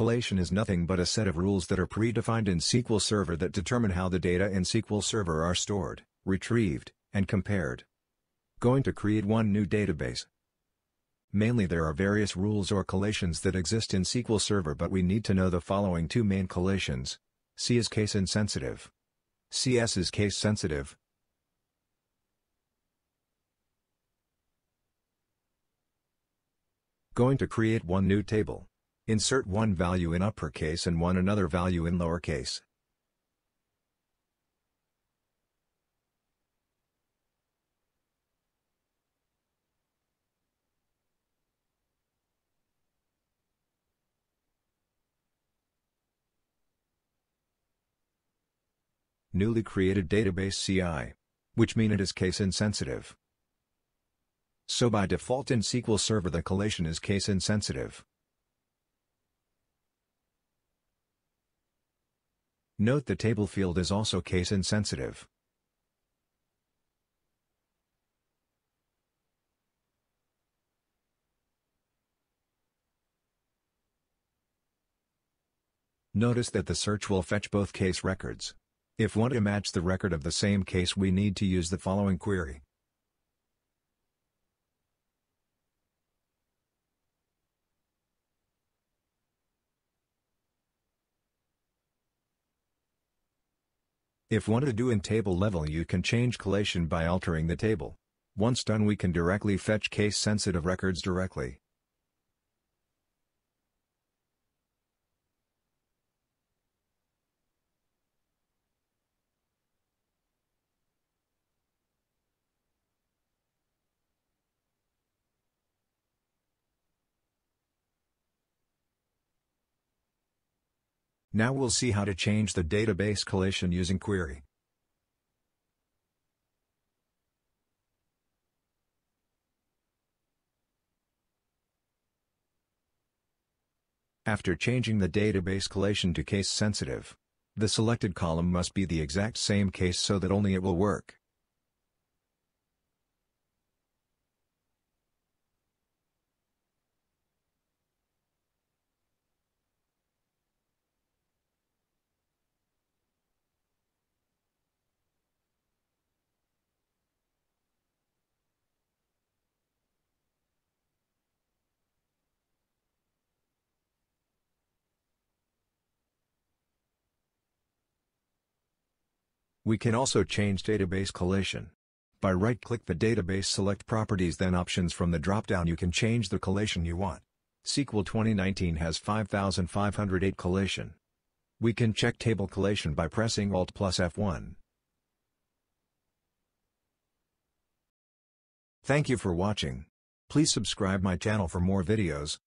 collation is nothing but a set of rules that are predefined in SQL Server that determine how the data in SQL Server are stored, retrieved, and compared. Going to create one new database. Mainly there are various rules or collations that exist in SQL Server, but we need to know the following two main collations. C is case insensitive. CS is case sensitive. Going to create one new table. Insert one value in uppercase and another value in lowercase. Newly created database CI, which means it is case insensitive. So by default in SQL Server the collation is case insensitive. Note the table field is also case insensitive. Notice that the search will fetch both case records. If we want to match the record of the same case, we need to use the following query. If wanted to do in table level, you can change collation by altering the table. Once done, we can directly fetch case-sensitive records directly. Now we'll see how to change the database collation using query. After changing the database collation to case sensitive, the selected column must be the exact same case so that only it will work. We can also change database collation. By right-click the database, select Properties, then Options. From the drop-down you can change the collation you want. SQL 2019 has 5508 collation. We can check table collation by pressing Alt plus F1. Thank you for watching. Please subscribe my channel for more videos.